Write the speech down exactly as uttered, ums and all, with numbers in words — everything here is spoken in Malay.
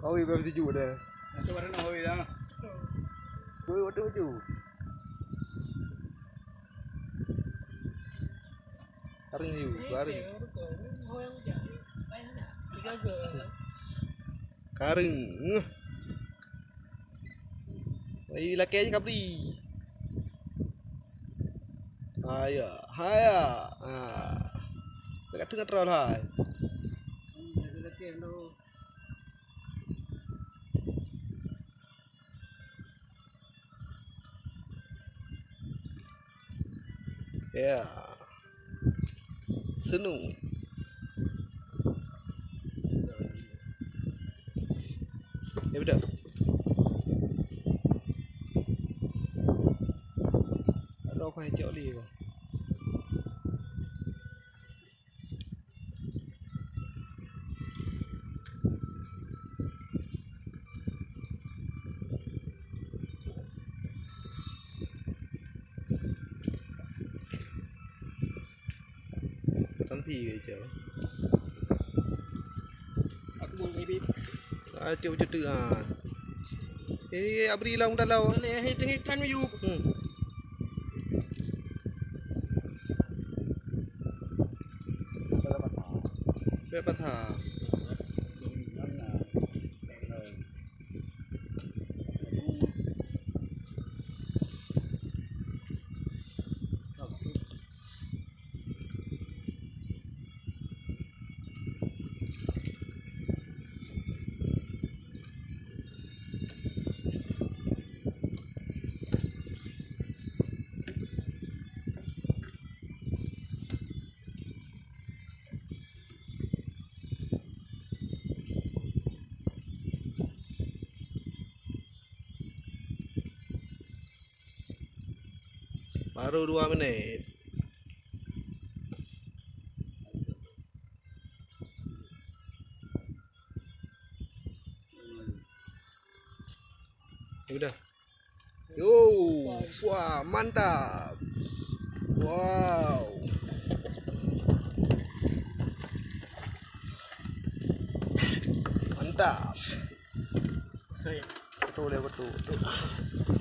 Awi berapa tujuh dah. Macam mana nak awi dah? Boleh waktu tujuh. Hari ni, hari. Karing. Ini laki aja kapri. Haya, haya. Ah, dekat tengah terlalu high. Ya, senung. Ya betul. Kalau kau hijau liu. Tangki je. Aku bung ini. Aduh jatuh ah. Eh abri lah muda lah. Ini hitung hitungan you. Berapa tak? Berapa tak? Baru dua menit. Ya udah. Yo, wah mantap. Wow. Mantap. Betul ya betul. betul.